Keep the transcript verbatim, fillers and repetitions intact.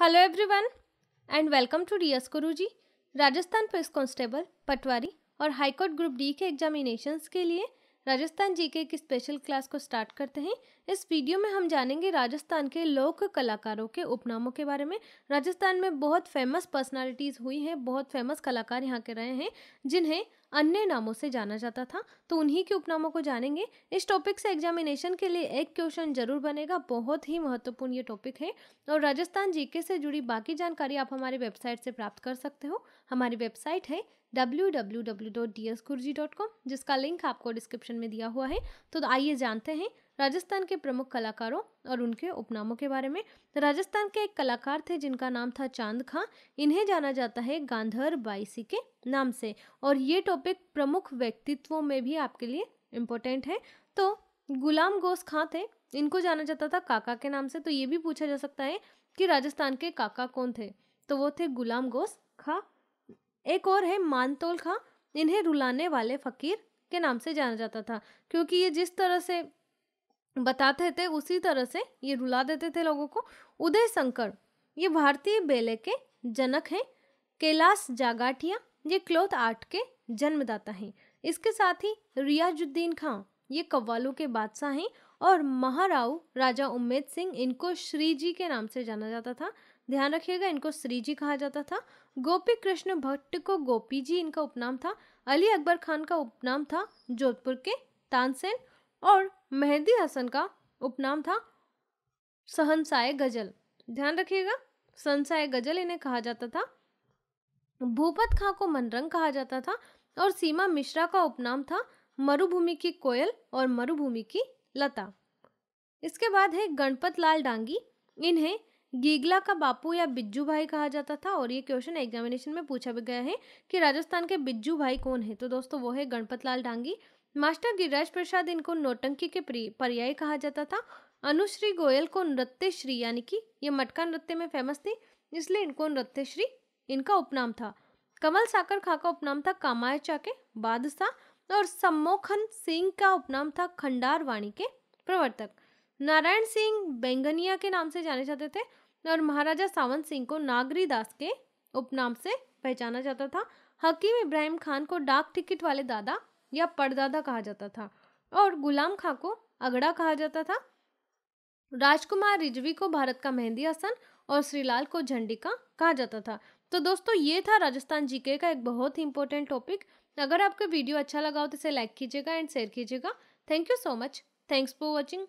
Hello everyone and welcome to DS Guruji. Rajasthan police constable, patwari और high court group D के examinations के लिए राजस्थान जीके की स्पेशल क्लास को स्टार्ट करते हैं। इस वीडियो में हम जानेंगे राजस्थान के लोक कलाकारों के उपनामों के बारे में। राजस्थान में बहुत फेमस पर्सनालिटीज़ हुई हैं, बहुत फेमस कलाकार यहाँ के रहे हैं जिन्हें अन्य नामों से जाना जाता था, तो उन्हीं के उपनामों को जानेंगे। इस टॉपिक से एग्जामिनेशन के लिए एक क्वेश्चन जरूर बनेगा, बहुत ही महत्वपूर्ण ये टॉपिक है। और राजस्थान जीके से जुड़ी बाकी जानकारी आप हमारी वेबसाइट से प्राप्त कर सकते हो। हमारी वेबसाइट है W W W dot D S Guruji dot com, जिसका लिंक आपको डिस्क्रिप्शन में दिया हुआ है। तो आइए जानते हैं राजस्थान के प्रमुख कलाकारों और उनके उपनामों के बारे में। राजस्थान के एक कलाकार थे जिनका नाम था चांद खां। इन्हें जाना जाता है गांधर बाइसी के नाम से, और ये टॉपिक प्रमुख व्यक्तित्वों में भी आपके लिए इम्पोर्टेंट है। तो गुलाम गोस खां थे, इनको जाना जाता था काका के नाम से। तो ये भी पूछा जा सकता है कि राजस्थान के काका कौन थे, तो वो थे गुलाम गोस खां। एक और है मानतोल खां, इन्हें रुलाने वाले फकीर के नाम से जाना जाता था, क्योंकि ये जिस तरह से बताते थे उसी तरह से ये रुला देते थे लोगों को। उदय शंकर, ये भारतीय बेले के जनक हैं। कैलाश जागाटिया, ये क्लोथ आर्ट के जन्मदाता हैं। इसके साथ ही रियाजुद्दीन खान, ये कव्वालों के बादशाह हैं। और महाराव राजा उम्मेद सिंह, इनको श्रीजी के नाम से जाना जाता था। ध्यान रखिएगा, इनको श्रीजी कहा जाता था। गोपी कृष्ण भट्ट को गोपी जी इनका उपनाम था। अली अकबर खान का उपनाम था जोधपुर के तानसेन, और मेहदी हसन का उपनाम था सहनसाय गजल। ध्यान रखिएगा, सहनसाय गजल इन्हें कहा जाता था। भोपत खां को मनरंग कहा जाता था। और सीमा मिश्रा का उपनाम था मरुभूमि की कोयल और मरुभूमि की लता। इसके बाद है गणपत लाल डांगी, इन्हें गीगला का बापू या बिज्जू भाई कहा जाता था। और ये क्वेश्चन एग्जामिनेशन में पूछा भी गया है कि राजस्थान के बिज्जू भाई कौन है, तो दोस्तों वो है गणपत लाल डांगी। मास्टर गिरिराज प्रसाद, इनको नौटंकी के पर्याय कहा जाता था। अनुश्री गोयल को नृत्यश्री, यानी कि ये मटका नृत्य में फेमस थी, इसलिए इनको नृत्यश्री इनका उपनाम था। कमल साकर खा का उपनाम था कामायचा के बादशाह। और सम्मोहन सिंह का उपनाम था खंडार वाणी के प्रवर्तक। नारायण सिंह बेंगनिया के नाम से जाने जाते थे। और महाराजा सावंत सिंह को नागरी दास के उपनाम से पहचाना जाता था। हकीम इब्राहिम खान को डाक टिकट वाले दादा या परदादा कहा जाता था। और गुलाम खां को अगड़ा कहा जाता था। राजकुमार रिजवी को भारत का मेहदी हसन और श्रीलाल को झंडी का कहा जाता था। तो दोस्तों ये था राजस्थान जीके का एक बहुत ही इंपॉर्टेंट टॉपिक। अगर आपका वीडियो अच्छा लगा हो तो इसे लाइक कीजिएगा एंड शेयर कीजिएगा। Thank you so much. Thanks for watching.